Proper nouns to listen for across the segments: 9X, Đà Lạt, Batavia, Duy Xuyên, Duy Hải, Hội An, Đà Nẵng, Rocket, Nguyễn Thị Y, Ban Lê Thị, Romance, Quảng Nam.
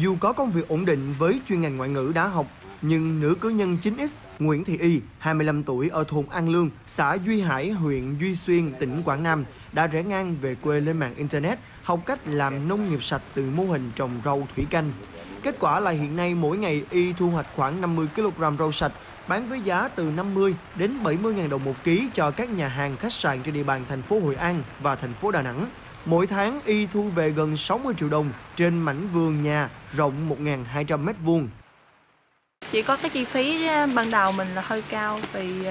Dù có công việc ổn định với chuyên ngành ngoại ngữ đã học, nhưng nữ cử nhân 9X Nguyễn Thị Y, 25 tuổi ở thôn An Lương, xã Duy Hải, huyện Duy Xuyên, tỉnh Quảng Nam đã rẽ ngang về quê lên mạng Internet học cách làm nông nghiệp sạch từ mô hình trồng rau thủy canh. Kết quả là hiện nay mỗi ngày Y thu hoạch khoảng 50 kg rau sạch, bán với giá từ 50 đến 70.000 đồng một ký cho các nhà hàng, khách sạn trên địa bàn thành phố Hội An và thành phố Đà Nẵng. Mỗi tháng Y thu về gần 60 triệu đồng trên mảnh vườn nhà rộng 1.200 m². Chỉ có cái chi phí ban đầu mình là hơi cao vì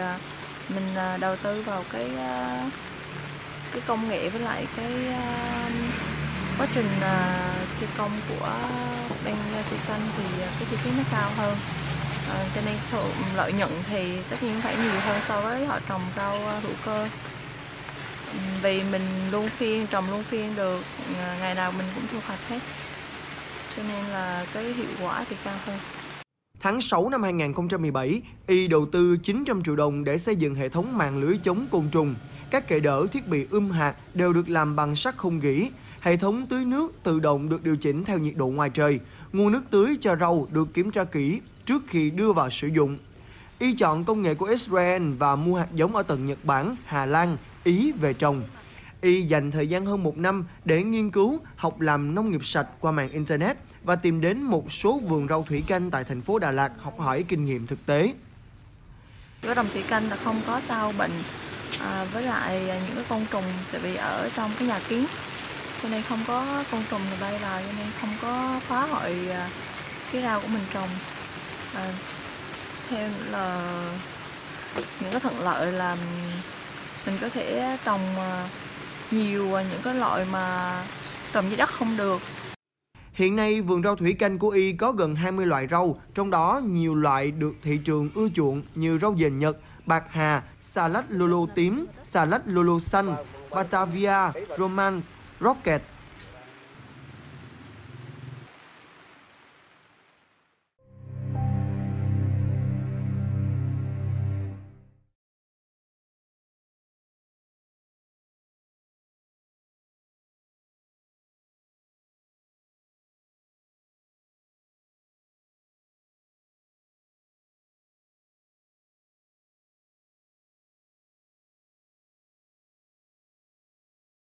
mình đầu tư vào cái công nghệ với lại cái quá trình thi công của Ban Lê Thị thì cái chi phí nó cao hơn. Cho nên lợi nhuận thì tất nhiên phải nhiều hơn so với họ trồng rau hữu cơ. Vì mình luôn phiên, trồng luôn phiên được, ngày nào mình cũng thu hoạch hết. Cho nên là cái hiệu quả thì cao hơn. Tháng 6 năm 2017, Y đầu tư 900 triệu đồng để xây dựng hệ thống mạng lưới chống côn trùng. Các kệ đỡ, thiết bị hạt đều được làm bằng sắt không gỉ. Hệ thống tưới nước tự động được điều chỉnh theo nhiệt độ ngoài trời. Nguồn nước tưới cho rau được kiểm tra kỹ trước khi đưa vào sử dụng. Y chọn công nghệ của Israel và mua hạt giống ở tận Nhật Bản, Hà Lan, Ý về trồng. Y dành thời gian hơn một năm để nghiên cứu, học làm nông nghiệp sạch qua mạng Internet và tìm đến một số vườn rau thủy canh tại thành phố Đà Lạt học hỏi kinh nghiệm thực tế. Cái trồng thủy canh là không có sao bệnh với lại những cái côn trùng, tại vì ở trong cái nhà kiến cho nên không có côn trùng thì bay lại, cho nên không có phá hoại cái rau của mình trồng. Theo là những cái thuận lợi là mình có thể trồng nhiều những cái loại mà trồng dưới đất không được. Hiện nay vườn rau thủy canh của Y có gần 20 loại rau, trong đó nhiều loại được thị trường ưa chuộng như rau dền Nhật, bạc hà, xà lách lô lô tím, xà lách lô lô xanh, Batavia, Romance, Rocket,